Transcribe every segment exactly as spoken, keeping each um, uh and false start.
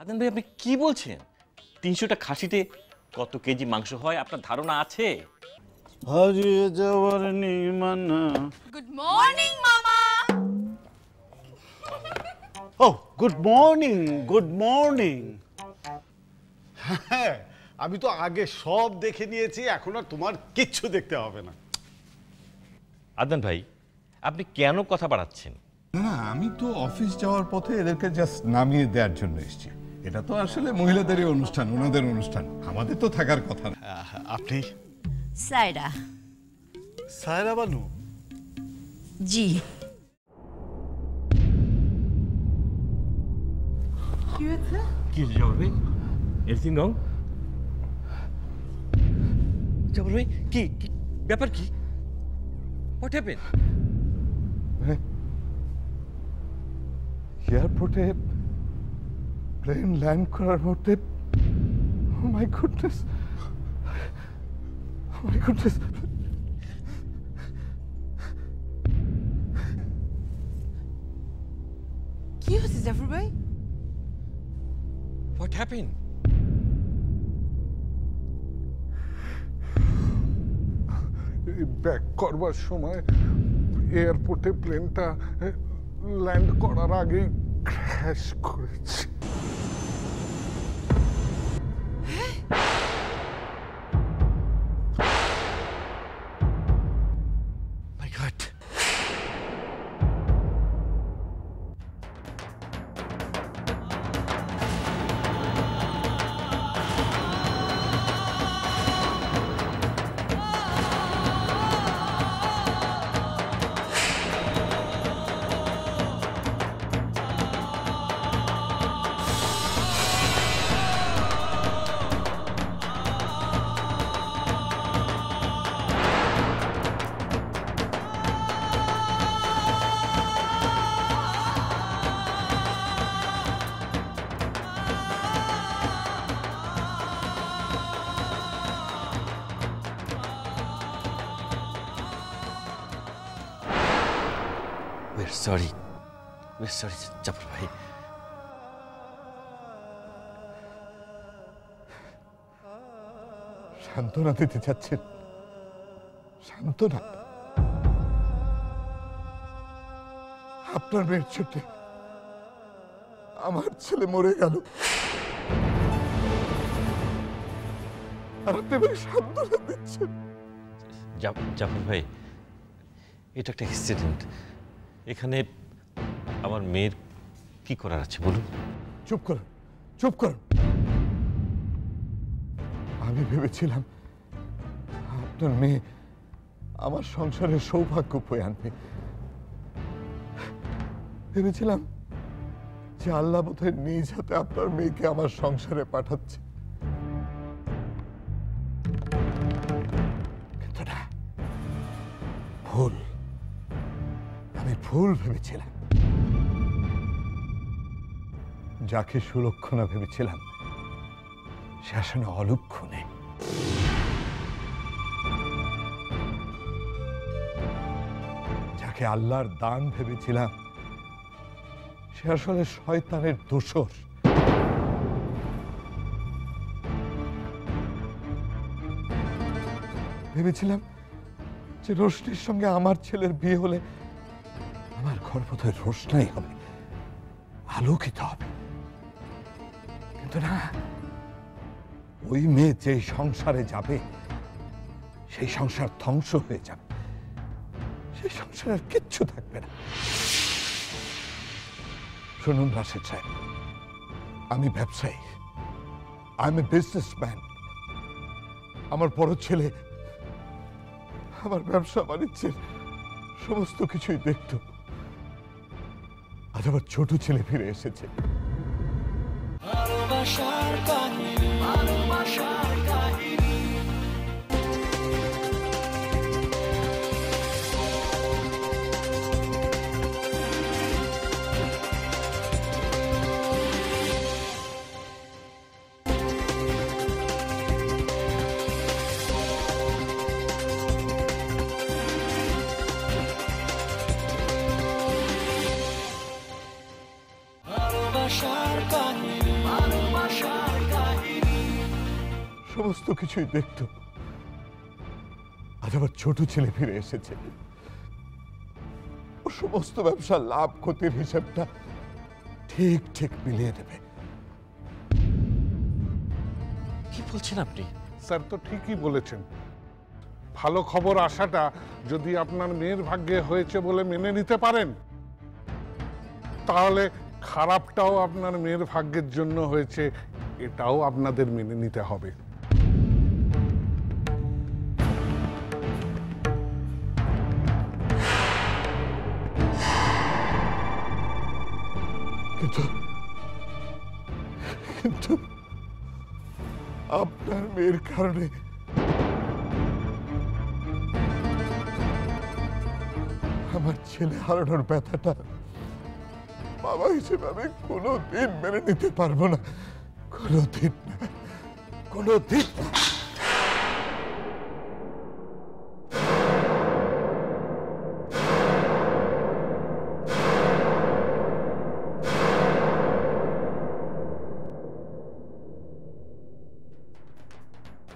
আদান ভাই আপনি কি বলছেন? তিনশোটা খাসিতে কত কেজি মাংস হয় আপনার ধারণা আছে? হারিয়ে যাওয়ার নিমানা। গুড মর্নিং মামা। ও গুড মর্নিং, গুড মর্নিং। হ্যাঁ আমি তো আগে সব দেখে নিয়েছি, এখন আর তোমার কিচ্ছু দেখতে হবে না। আদান ভাই আপনি কেন কথা বাড়াচ্ছেন? না আমি তো অফিস যাওয়ার পথে এদেরকে জাস্ট নামিয়ে দেওয়ার জন্য এসেছি। এটা তো আসলে মহিলাদেরই অনুষ্ঠান, ওনাদের অনুষ্ঠান, আমাদের তো থাকার কথা না। আপনি সাইরা? সাইরা বানু? জি। কি হয়েছে? কি জরুরি? Everything wrong? জরুরি কি ব্যাপার? কি হোয়াট হ্যাপেন? এয়ারপোর্টে প্লেন ল্যান্ড করার মুহূর্তে ও my goodness, O my goodness, কি হয়েছে জাফর ভাই? What happen? ব্যাক করবার সময় এয়ারপোর্টে প্লেনটা ল্যান্ড করার আগে ক্র্যাশ করেছে। Sorry, we're sorry, Jafar bhai. Shantona dite jacchen, Shantona. Apnar meyer chhute, amar chhele more gelo. Ar apni bhai Shantona dicchen. Jafar bhai, eta ekta accident. এখানে আমার মেয়ের কি করার আছে বলুন? চুপ কর, চুপ কর। আমি ভেবেছিলাম আপনার মেয়ে আমার সংসারের সৌভাগ্য বয়ে আনবে, ভেবেছিলাম যে আল্লাহ বোধহয় নিজ হাতে আপনার মেয়েকে আমার সংসারে পাঠাচ্ছে, কিন্তু না, ভুল। ভুল ভেবেছিলাম, যাকে সুলক্ষণা ভেবেছিলাম সে আসলে অলক্ষণে। যাকে আল্লাহর দান ভেবেছিলাম সে আসলে শয়তানের দোসর। ভেবেছিলাম যে রোশনির সঙ্গে আমার ছেলের বিয়ে হলে আমার ঘর বোধহয় রোশনাই হবে, আলোকিত হবে, কিন্তু না, ওই মেয়ে যে সংসারে যাবে সেই সংসার ধ্বংস হয়ে যাবে, সেই সংসারের কিচ্ছু থাকবে না। শুনুন রাশেদ সাহেব, আমি ব্যবসায়ী, আমি বিজনেসম্যান, আমার বড় ছেলে আমার ব্যবসা বাণিজ্যের সমস্ত কিছুই দেখতো, আজ আমার ছোট ছেলে ফিরে এসেছে। সমস্ত কিছুই দেখত, আজ আমার ছোট ছেলে ফিরে এসেছে। ও সমস্ত ব্যবসা লাভ ক্ষতির হিসাবটা ঠিক ঠিক মিলিয়ে দেবে। কি বলছেন আপনি? স্যার তো ঠিকই বলেছেন। ভালো খবর আসাটা যদি আপনার মেয়ের ভাগ্যে হয়েছে বলে মেনে নিতে পারেন, তাহলে খারাপটাও আপনার মেয়ের ভাগ্যের জন্য হয়েছে, এটাও আপনাদের মেনে নিতে হবে। কিন্তু কিন্তু আপনার মেয়ের কারণে আমার ছেলে হারানোর ব্যথাটা বাবা হিসেবে আমি কোনোদিন মেনে নিতে পারবো না, কোনোদিন না, কোনোদিন না।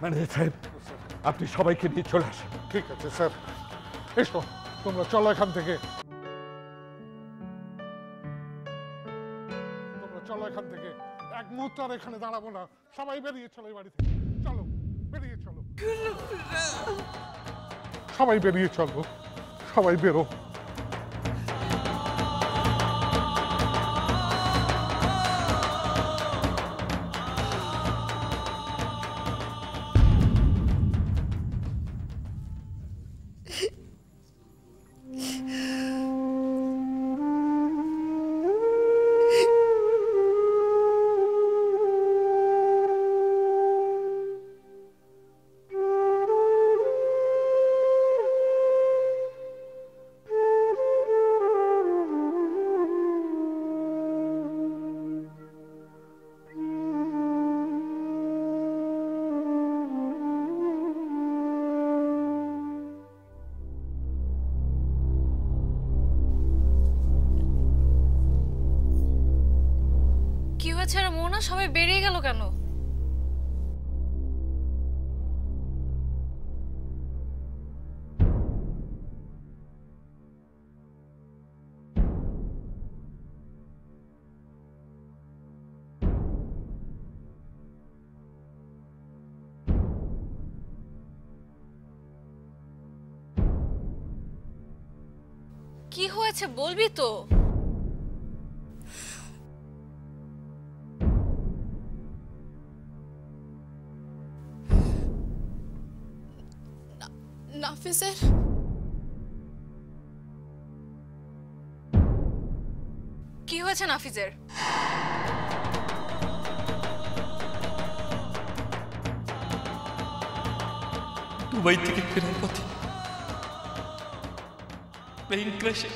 ম্যানেজার সাহেব, আপনি সবাইকে নিয়ে চলে আসেন। ঠিক আছে স্যার, এসো তোমরা, চলো এখান থেকে। সবাই বেরিয়ে চলো, সবাই বেরো। ছাড়া মোনা সবাই বেরিয়ে গেল কেন? কি হয়েছে বলবি তো? কি হয়েছে নাফিজের? দুবাই থেকে ফেরার পথে প্লেন ক্র্যাশে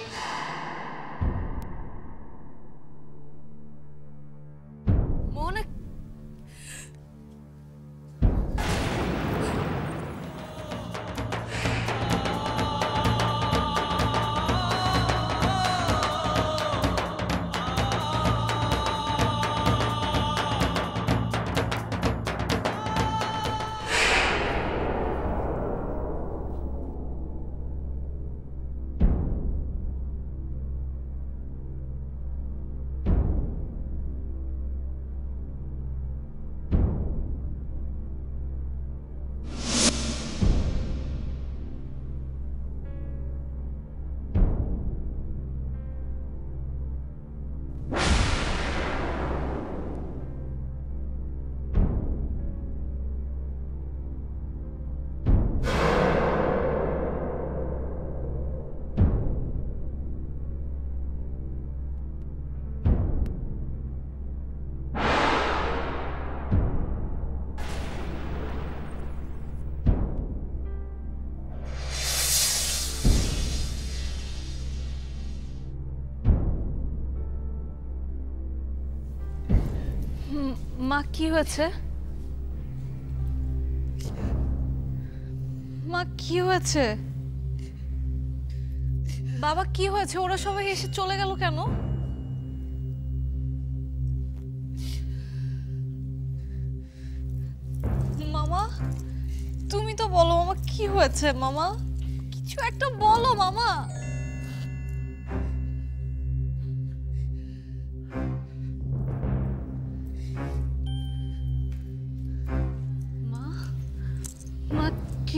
মা কি হয়েছে? মা কি হয়েছে? বাবা কি হয়েছে? ওরা সবাই এসে চলে গেল কেন? মামা তুমি তো বলো মামা কি হয়েছে, মামা কিছু একটা বলো মামা।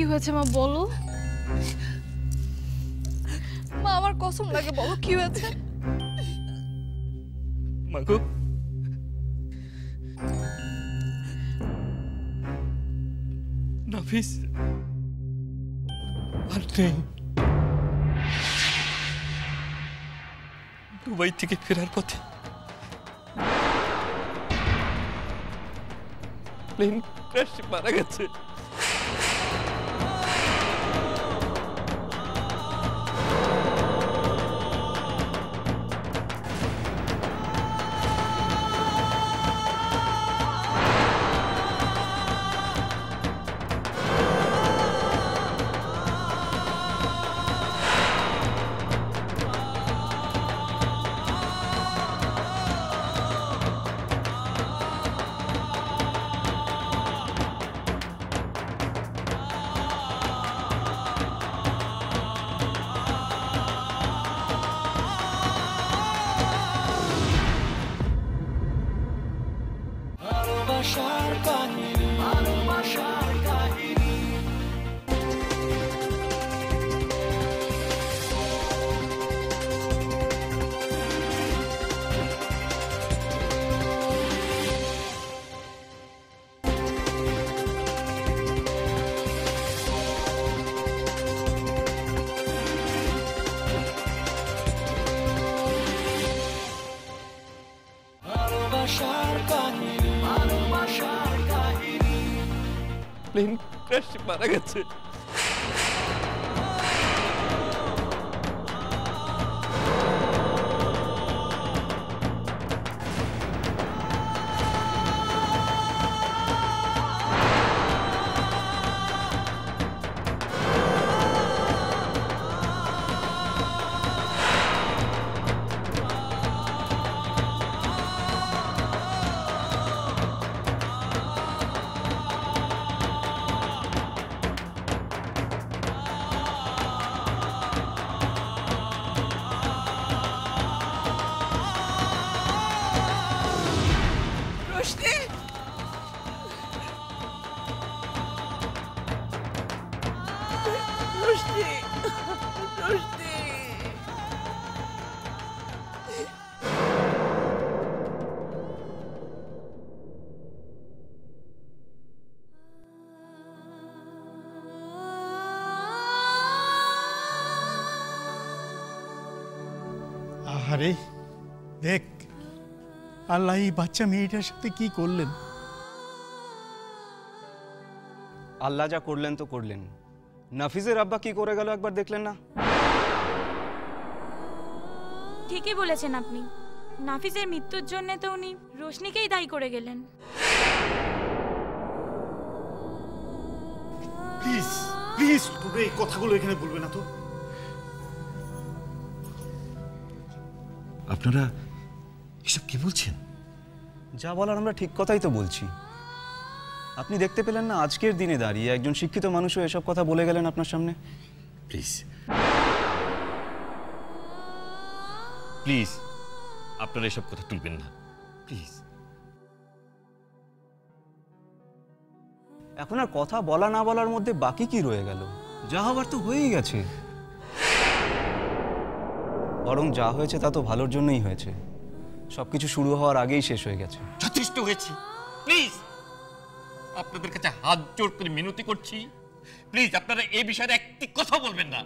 কি হয়েছে মা বলো, মা আমার কসম লাগে বলো কি হয়েছে। নাফিস দুবাই থেকে ফেরার পথে প্লেন ক্র্যাশে মারা গেছে। প্লেন ক্র্যাশে মারা গেছে। আরে দেখ আল্লাহ এই বাচ্চা মেয়েটার সাথে কি করলেন। আল্লাহ যা করলেন তো করলেন, নাফিজের আব্বা কি করে গেল একবার দেখলেন না? ঠিকই বলেছেন আপনি, নাফিজের মৃত্যুর জন্য তো উনি রোশনিকেই দায়ী করে গেলেন। প্লিজ প্লিজ তুমি এই কথাগুলো এখানে বলবে না তো। আপনারা এসব কি বলছেন? যা বলার আমরা ঠিক কথাই তো বলছি। আপনি দেখতে পেলেন না আজকের দিনে দাঁড়িয়ে একজন শিক্ষিত মানুষও এসব কথা বলে গেলেন আপনার সামনে? প্লিজ প্লিজ আপনারা এসব কথা তুলবেন না, প্লিজ। এখন আর কথা বলা না বলার মধ্যে বাকি কি রয়ে গেল? যা হবার তো হয়েই গেছে, বরং যা হয়েছে তা তো ভালোর জন্যই হয়েছে। সবকিছু শুরু হওয়ার আগেই শেষ হয়ে গেছে। যথেষ্ট হয়েছে, প্লিজ আপনাদের কাছে হাত জোড় করে মিনতি করছি, প্লিজ আপনারা এই বিষয়ে একটি কথা বলবেন না।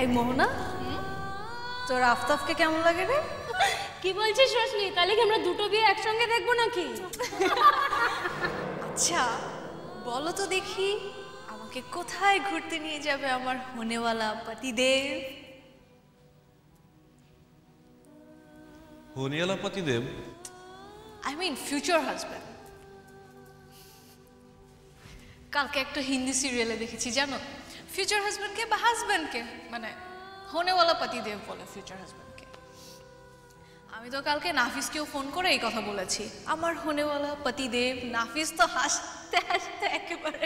এই মোহনা, তোর আফতাবকে কেমন লাগে রে? কি বলছিস রোশনি, তাহলে কি আমরা দুটো বিয়ে একসঙ্গে দেখবো নাকি? আচ্ছা বলো তো দেখি, আমাকে কোথায় ঘুরতে নিয়ে যাবে আমার হোনেওয়ালা পতিদেব? হোনেওয়ালা পতিদেব, আই মিন ফিউচার হাজব্যান্ড। কালকে একটা হিন্দি সিরিয়ালে দেখেছি জানো, ফিউচার হাজব্যান্ডকে বা হাজব্যান্ডকে মানে হোনেওয়ালা পতিদেব বলে ফিউচার হাজব্যান্ডকে। আমি তো কালকে নাফিসকেও ফোন করে এই কথা বলেছি, আমার হোনেওয়ালা পতিদেব। নাফিস তো হাসতে হাসতে একেবারে।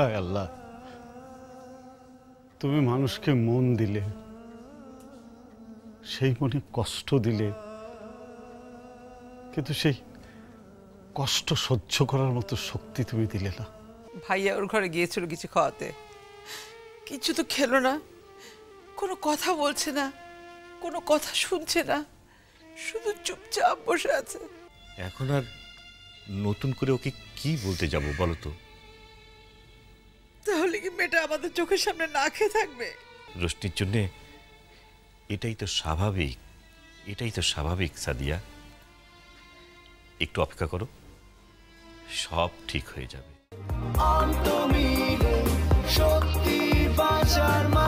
হায় আল্লাহ, তুমি মানুষকে মন দিলে, সেই মনে কষ্ট দিলে, কিন্তু সেই কষ্ট সহ্য করার মতো শক্তি তুমি দিলে না। ভাইয়া ওর ঘরে গিয়েছিল কিছু খাওয়াতে, কিছু তো খেলো না, কোনো কথা বলছে না, কোনো কথা শুনছে না, শুধু চুপচাপ বসে আছে। এখন আর নতুন করে ওকে কি বলতে যাবো বলো তো? তাহলে কি মেয়েটা আমাদের চোখের সামনে না খেয়ে থাকবে? রোশনির জন্য এটাই তো স্বাভাবিক, এটাই তো স্বাভাবিক। সাদিয়া একটু অপেক্ষা করো, সব ঠিক হয়ে যাবে।